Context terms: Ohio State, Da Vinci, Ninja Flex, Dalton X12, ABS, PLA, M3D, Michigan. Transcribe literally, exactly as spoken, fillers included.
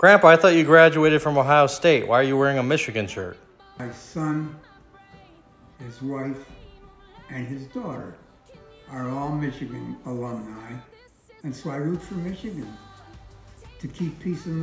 Grandpa, I thought you graduated from Ohio State. Why are you wearing a Michigan shirt? My son, his wife, and his daughter are all Michigan alumni, and so I root for Michigan to keep peace in